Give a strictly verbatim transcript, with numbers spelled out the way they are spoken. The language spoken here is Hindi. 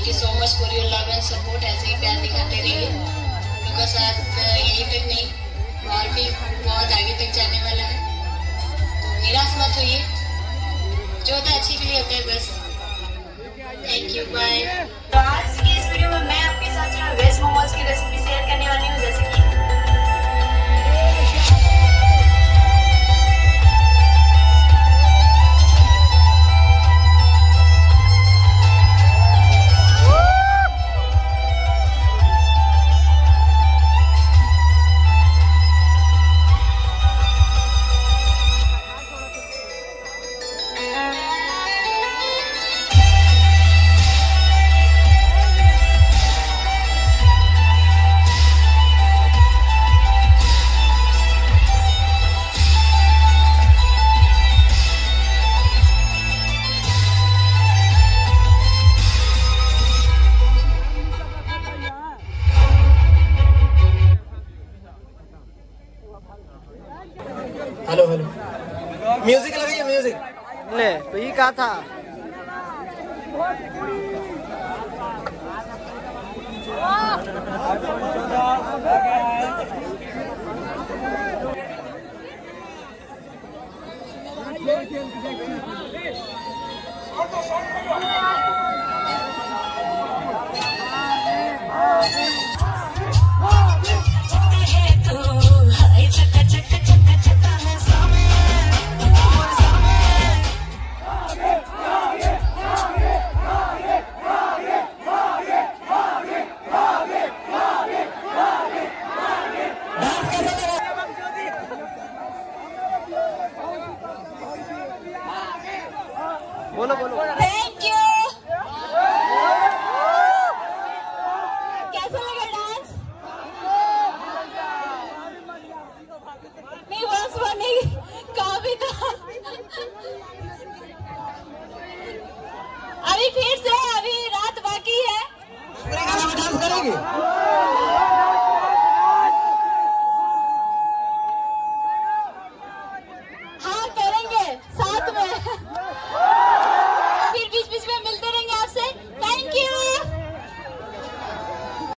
thank you so much for your love and support as we प्यार दिखाते रहिए। उनका साथ यहीं तक नहीं और भी बहुत आगे तक जाने वाला है, तो निराश मत होइए, जो होता अच्छे के लिए होता है बस। Thank you, bye. तो आज की इस वीडियो में मैं आपके साथ जो वेज मोमोज की रेसिपी शेयर करने वाली हूँ, जैसे कि हेलो हेलो म्यूजिक लगाइए म्यूजिक। ले तो ये कहा था बोलो बोलो। Thank you. कैसा लगा डांस? नहीं बस वो नहीं काफी था। अभी फिर से अभी रात बाकी है। डांस करेंगे।